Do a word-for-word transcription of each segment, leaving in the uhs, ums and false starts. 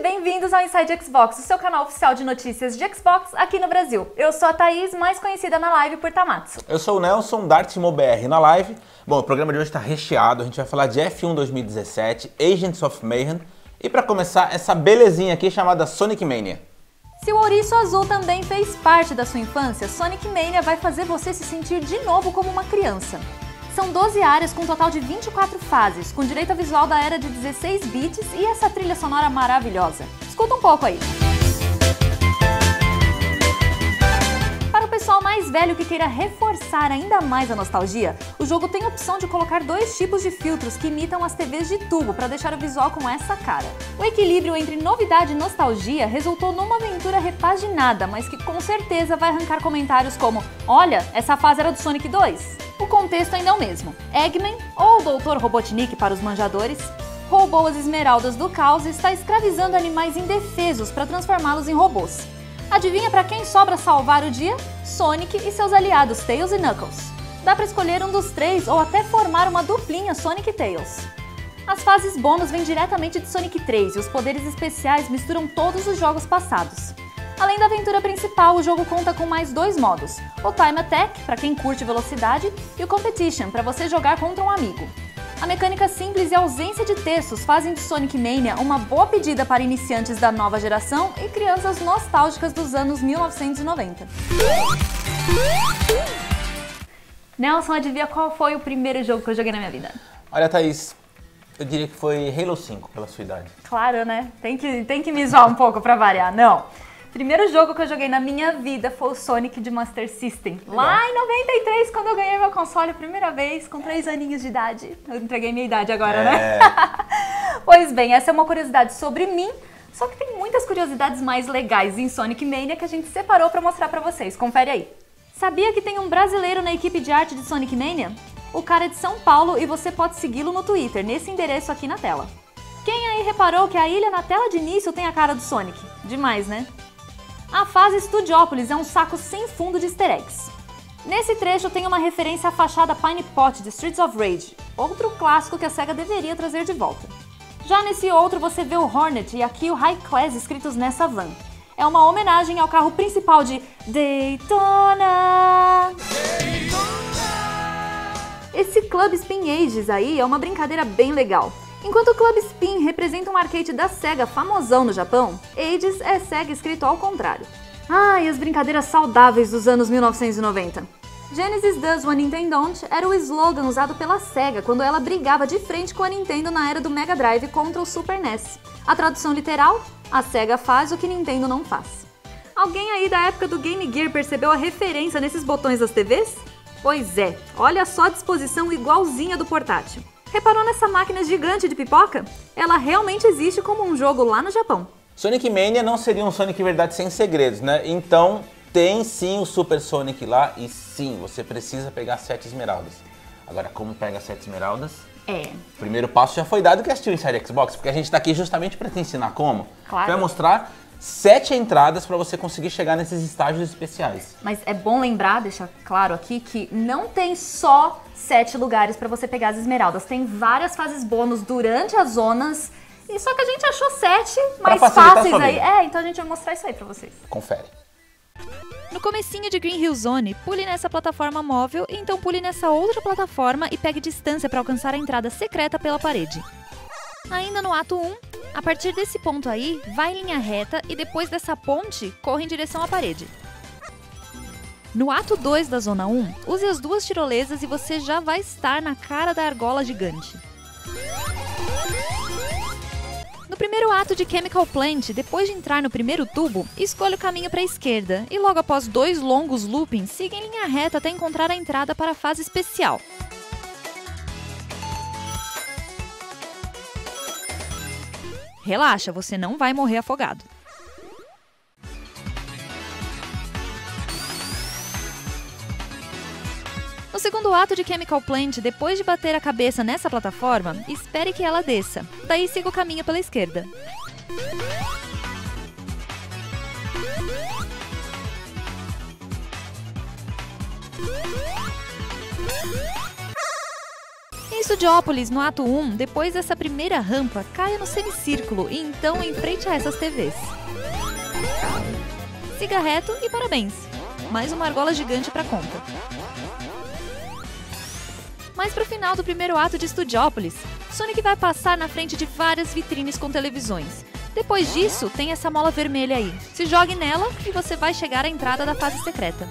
bem-vindos ao Inside Xbox, o seu canal oficial de notícias de Xbox aqui no Brasil. Eu sou a Thaís, mais conhecida na live por Tamatsu. Eu sou o Nelson, da ArtimoBR na live. Bom, o programa de hoje está recheado, a gente vai falar de F um dois mil e dezessete, Agents of Mayhem e, para começar, essa belezinha aqui chamada Sonic Mania. Se o ouriço azul também fez parte da sua infância, Sonic Mania vai fazer você se sentir de novo como uma criança. São doze áreas com um total de vinte e quatro fases, com direito a visual da era de dezesseis bits e essa trilha sonora maravilhosa. Escuta um pouco aí! Para o pessoal mais velho que queira reforçar ainda mais a nostalgia, o jogo tem a opção de colocar dois tipos de filtros que imitam as T Vs de tubo para deixar o visual com essa cara. O equilíbrio entre novidade e nostalgia resultou numa aventura repaginada, mas que com certeza vai arrancar comentários como: "Olha, essa fase era do Sonic dois. O contexto ainda é o mesmo. Eggman, ou Doutor Robotnik para os manjadores, roubou as esmeraldas do caos e está escravizando animais indefesos para transformá-los em robôs. Adivinha para quem sobra salvar o dia? Sonic e seus aliados Tails e Knuckles. Dá para escolher um dos três ou até formar uma duplinha Sonic e Tails. As fases bônus vêm diretamente de Sonic três e os poderes especiais misturam todos os jogos passados. Além da aventura principal, o jogo conta com mais dois modos, o Time Attack, para quem curte velocidade, e o Competition, para você jogar contra um amigo. A mecânica simples e a ausência de textos fazem de Sonic Mania uma boa pedida para iniciantes da nova geração e crianças nostálgicas dos anos mil novecentos e noventa. Nelson, adivinha qual foi o primeiro jogo que eu joguei na minha vida? Olha, Thaís, eu diria que foi Halo cinco, pela sua idade. Claro, né? Tem que, tem que me zoar um pouco para variar, não. Primeiro jogo que eu joguei na minha vida foi o Sonic de Master System. Lá em noventa e três, quando eu ganhei meu console a primeira vez, com três aninhos de idade. Eu entreguei minha idade agora, é. né? Pois bem, essa é uma curiosidade sobre mim, só que tem muitas curiosidades mais legais em Sonic Mania que a gente separou pra mostrar pra vocês. Confere aí. Sabia que tem um brasileiro na equipe de arte de Sonic Mania? O cara é de São Paulo e você pode segui-lo no Twitter, nesse endereço aqui na tela. Quem aí reparou que a ilha na tela de início tem a cara do Sonic? Demais, né? A fase Studiopolis é um saco sem fundo de easter eggs. Nesse trecho tem uma referência à fachada Pine Pot de Streets of Rage, outro clássico que a SEGA deveria trazer de volta. Já nesse outro você vê o Hornet e aqui o High Class escritos nessa van. É uma homenagem ao carro principal de Daytona! Esse Club Spin Ages aí é uma brincadeira bem legal. Enquanto o Club Spin representa um arcade da SEGA famosão no Japão, Ages é SEGA escrito ao contrário. Ah, e as brincadeiras saudáveis dos anos mil novecentos e noventa. Genesis Does What Nintendon't era o slogan usado pela SEGA quando ela brigava de frente com a Nintendo na era do Mega Drive contra o Super N E S. A tradução literal? A SEGA faz o que Nintendo não faz. Alguém aí da época do Game Gear percebeu a referência nesses botões das T Vs? Pois é, olha só a disposição igualzinha do portátil. Reparou nessa máquina gigante de pipoca? Ela realmente existe como um jogo lá no Japão. Sonic Mania não seria um Sonic verdade sem segredos, né? Então tem sim o Super Sonic lá e sim, você precisa pegar sete esmeraldas. Agora, como pega sete esmeraldas? É. O primeiro passo já foi dado que assistiu Inside Xbox, porque a gente tá aqui justamente para te ensinar como. Claro. Vai mostrar sete entradas para você conseguir chegar nesses estágios especiais. Mas é bom lembrar, deixar claro aqui, que não tem só sete lugares para você pegar as esmeraldas. Tem várias fases bônus durante as zonas, e só que a gente achou sete mais fáceis aí. É, então a gente vai mostrar isso aí para vocês. Confere. No comecinho de Green Hill Zone, pule nessa plataforma móvel, e então pule nessa outra plataforma e pegue distância para alcançar a entrada secreta pela parede. Ainda no ato um, a partir desse ponto aí, vai em linha reta e depois dessa ponte, corre em direção à parede. No ato dois da zona um, use as duas tirolesas e você já vai estar na cara da argola gigante. No primeiro ato de Chemical Plant, depois de entrar no primeiro tubo, escolha o caminho para a esquerda e logo após dois longos loopings, siga em linha reta até encontrar a entrada para a fase especial. Relaxa, você não vai morrer afogado. No segundo ato de Chemical Plant, depois de bater a cabeça nessa plataforma, espere que ela desça. Daí siga o caminho pela esquerda. E Em Studiopolis, no ato um, depois dessa primeira rampa, caia no semicírculo e então em frente a essas tê vês. Siga reto e parabéns! Mais uma argola gigante pra conta. Mas pro final do primeiro ato de Studiopolis, Sonic vai passar na frente de várias vitrines com televisões. Depois disso, tem essa mola vermelha aí. Se jogue nela e você vai chegar à entrada da fase secreta.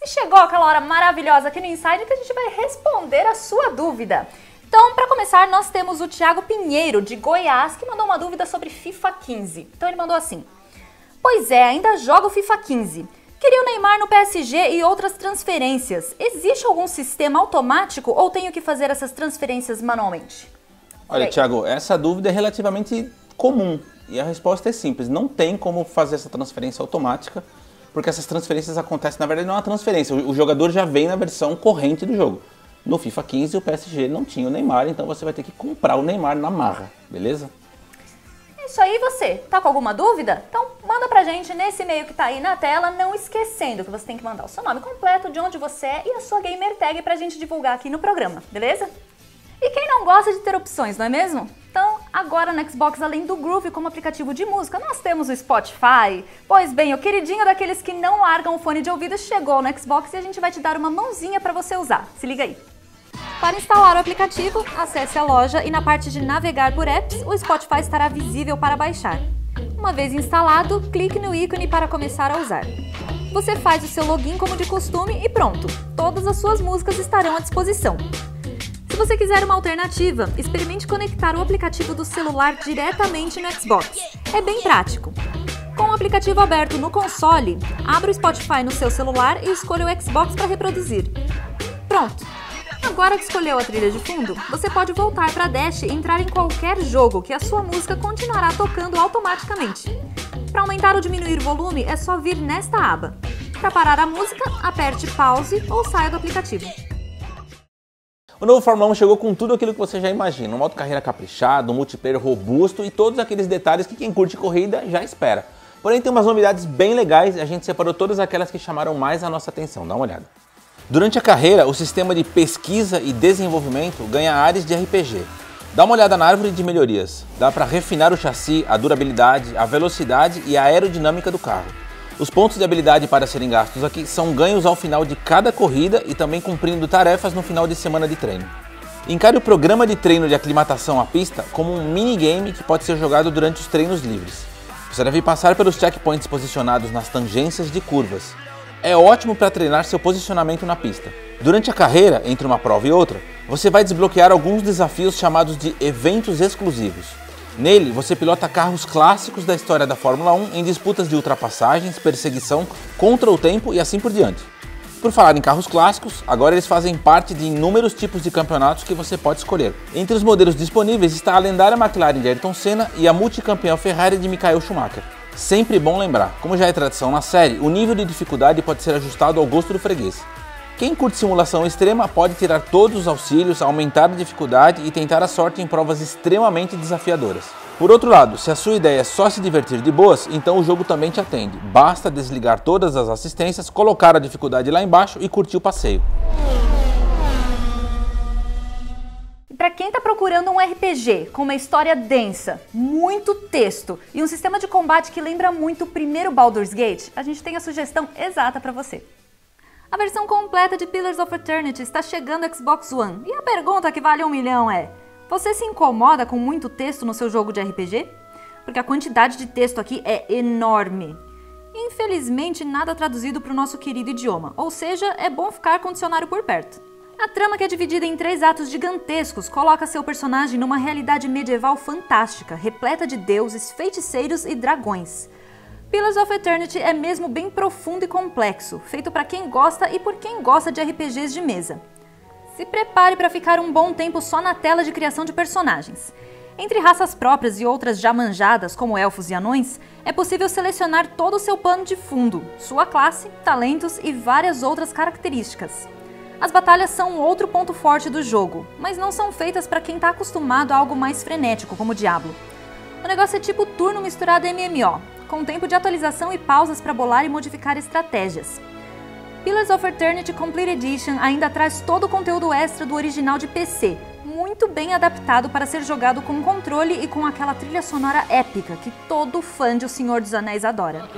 E chegou aquela hora maravilhosa aqui no Inside que a gente vai responder a sua dúvida. Então, para começar, nós temos o Thiago Pinheiro, de Goiás, que mandou uma dúvida sobre FIFA quinze. Então ele mandou assim: pois é, ainda jogo FIFA quinze. Queria o Neymar no P S G e outras transferências. Existe algum sistema automático ou tenho que fazer essas transferências manualmente? Olha, Thiago, essa dúvida é relativamente comum e a resposta é simples. Não tem como fazer essa transferência automática, porque essas transferências acontecem, na verdade não é uma transferência, o jogador já vem na versão corrente do jogo. No FIFA quinze o P S G não tinha o Neymar, então você vai ter que comprar o Neymar na marra, beleza? Isso aí, você tá com alguma dúvida? Então manda pra gente nesse e-mail que tá aí na tela, não esquecendo que você tem que mandar o seu nome completo, de onde você é e a sua gamer tag pra gente divulgar aqui no programa, beleza? E quem não gosta de ter opções, não é mesmo? Então, agora na Xbox, além do Groove como aplicativo de música, nós temos o Spotify. Pois bem, o queridinho daqueles que não largam o fone de ouvido chegou no Xbox e a gente vai te dar uma mãozinha para você usar. Se liga aí! Para instalar o aplicativo, acesse a loja e na parte de navegar por apps, o Spotify estará visível para baixar. Uma vez instalado, clique no ícone para começar a usar. Você faz o seu login como de costume e pronto! Todas as suas músicas estarão à disposição. Se você quiser uma alternativa, experimente conectar o aplicativo do celular diretamente no Xbox. É bem prático. Com o aplicativo aberto no console, abra o Spotify no seu celular e escolha o Xbox para reproduzir. Pronto! Agora que escolheu a trilha de fundo, você pode voltar para a Dash e entrar em qualquer jogo que a sua música continuará tocando automaticamente. Para aumentar ou diminuir o volume, é só vir nesta aba. Para parar a música, aperte pause ou saia do aplicativo. O novo Fórmula um chegou com tudo aquilo que você já imagina, um modo carreira caprichado, um multiplayer robusto e todos aqueles detalhes que quem curte corrida já espera. Porém tem umas novidades bem legais e a gente separou todas aquelas que chamaram mais a nossa atenção, dá uma olhada. Durante a carreira, o sistema de pesquisa e desenvolvimento ganha áreas de R P G. Dá uma olhada na árvore de melhorias, dá para refinar o chassi, a durabilidade, a velocidade e a aerodinâmica do carro. Os pontos de habilidade para serem gastos aqui são ganhos ao final de cada corrida e também cumprindo tarefas no final de semana de treino. Encare o programa de treino de aclimatação à pista como um minigame que pode ser jogado durante os treinos livres. Você deve passar pelos checkpoints posicionados nas tangências de curvas. É ótimo para treinar seu posicionamento na pista. Durante a carreira, entre uma prova e outra, você vai desbloquear alguns desafios chamados de eventos exclusivos. Nele, você pilota carros clássicos da história da Fórmula um em disputas de ultrapassagens, perseguição, contra o tempo e assim por diante. Por falar em carros clássicos, agora eles fazem parte de inúmeros tipos de campeonatos que você pode escolher. Entre os modelos disponíveis está a lendária McLaren de Ayrton Senna e a multicampeã Ferrari de Michael Schumacher. Sempre bom lembrar, como já é tradição na série, o nível de dificuldade pode ser ajustado ao gosto do freguês. Quem curte simulação extrema pode tirar todos os auxílios, aumentar a dificuldade e tentar a sorte em provas extremamente desafiadoras. Por outro lado, se a sua ideia é só se divertir de boas, então o jogo também te atende. Basta desligar todas as assistências, colocar a dificuldade lá embaixo e curtir o passeio. Para quem está procurando um R P G com uma história densa, muito texto e um sistema de combate que lembra muito o primeiro Baldur's Gate, a gente tem a sugestão exata para você. A versão completa de Pillars of Eternity está chegando ao Xbox One, e a pergunta que vale um milhão é: você se incomoda com muito texto no seu jogo de R P G? Porque a quantidade de texto aqui é enorme. Infelizmente nada traduzido para o nosso querido idioma, ou seja, é bom ficar com o dicionário por perto. A trama, que é dividida em três atos gigantescos, coloca seu personagem numa realidade medieval fantástica, repleta de deuses, feiticeiros e dragões. Pillars of Eternity é mesmo bem profundo e complexo, feito para quem gosta e por quem gosta de R P Gs de mesa. Se prepare para ficar um bom tempo só na tela de criação de personagens. Entre raças próprias e outras já manjadas, como elfos e anões, é possível selecionar todo o seu pano de fundo, sua classe, talentos e várias outras características. As batalhas são outro ponto forte do jogo, mas não são feitas para quem está acostumado a algo mais frenético, como o Diablo. O negócio é tipo turno misturado a M M O, com tempo de atualização e pausas para bolar e modificar estratégias. Pillars of Eternity Complete Edition ainda traz todo o conteúdo extra do original de P C, muito bem adaptado para ser jogado com controle e com aquela trilha sonora épica que todo fã de O Senhor dos Anéis adora.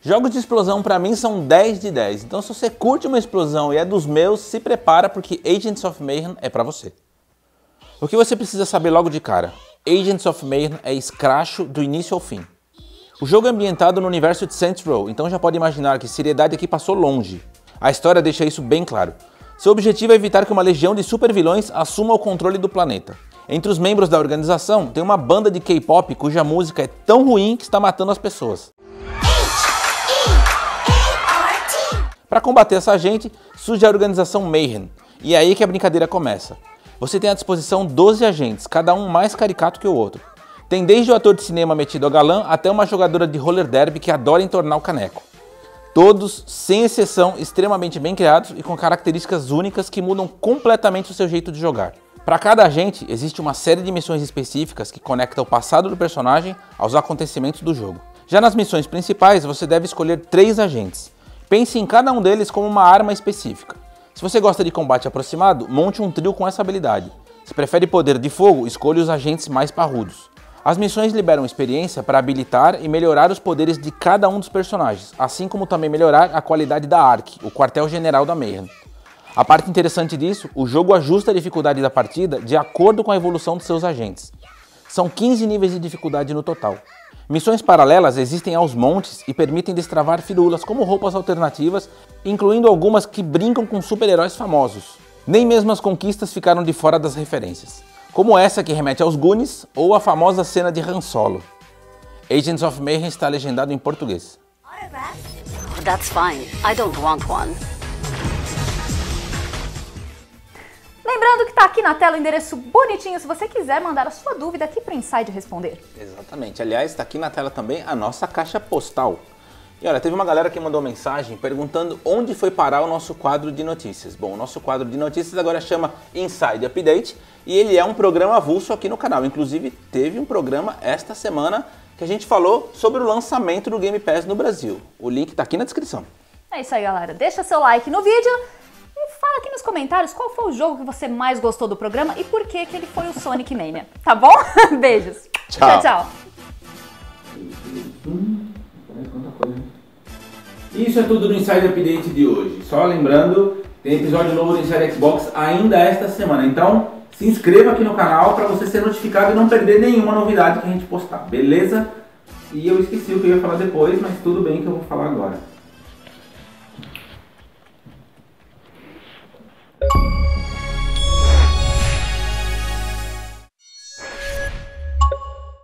Jogos de explosão pra mim são dez de dez, então se você curte uma explosão e é dos meus, se prepara porque Agents of Mayhem é pra você. O que você precisa saber logo de cara? Agents of Mayhem é escracho do início ao fim. O jogo é ambientado no universo de Saints Row, então já pode imaginar que seriedade aqui passou longe. A história deixa isso bem claro. Seu objetivo é evitar que uma legião de supervilões assuma o controle do planeta. Entre os membros da organização tem uma banda de K-pop cuja música é tão ruim que está matando as pessoas. Para combater essa gente, surge a organização Mayhem, e é aí que a brincadeira começa. Você tem à disposição doze agentes, cada um mais caricato que o outro. Tem desde o ator de cinema metido a galã, até uma jogadora de roller derby que adora entornar o caneco. Todos, sem exceção, extremamente bem criados e com características únicas que mudam completamente o seu jeito de jogar. Para cada agente, existe uma série de missões específicas que conectam o passado do personagem aos acontecimentos do jogo. Já nas missões principais, você deve escolher três agentes. Pense em cada um deles como uma arma específica. Se você gosta de combate aproximado, monte um trio com essa habilidade. Se prefere poder de fogo, escolha os agentes mais parrudos. As missões liberam experiência para habilitar e melhorar os poderes de cada um dos personagens, assim como também melhorar a qualidade da ARC, o quartel-general da Mayhem. A parte interessante disso, o jogo ajusta a dificuldade da partida de acordo com a evolução dos seus agentes. São quinze níveis de dificuldade no total. Missões paralelas existem aos montes e permitem destravar firulas como roupas alternativas, incluindo algumas que brincam com super-heróis famosos. Nem mesmo as conquistas ficaram de fora das referências, como essa que remete aos Goonies ou a famosa cena de Han Solo. Agents of Mayhem está legendado em português. That's fine. I don't want one. Lembrando que está aqui na tela o endereço bonitinho se você quiser mandar a sua dúvida aqui para Inside responder. Exatamente. Aliás, está aqui na tela também a nossa caixa postal. E olha, teve uma galera que mandou mensagem perguntando onde foi parar o nosso quadro de notícias. Bom, o nosso quadro de notícias agora chama Inside Update e ele é um programa avulso aqui no canal. Inclusive, teve um programa esta semana que a gente falou sobre o lançamento do Game Pass no Brasil. O link está aqui na descrição. É isso aí, galera. Deixa seu like no vídeo. Fala aqui nos comentários qual foi o jogo que você mais gostou do programa e por que que ele foi o Sonic Mania, tá bom? Beijos. Tchau, tchau. tchau. Hum, coisa. Isso é tudo do Inside Update de hoje. Só lembrando, tem episódio novo do Inside Xbox ainda esta semana. Então, se inscreva aqui no canal para você ser notificado e não perder nenhuma novidade que a gente postar, beleza? E eu esqueci o que eu ia falar depois, mas tudo bem que eu vou falar agora.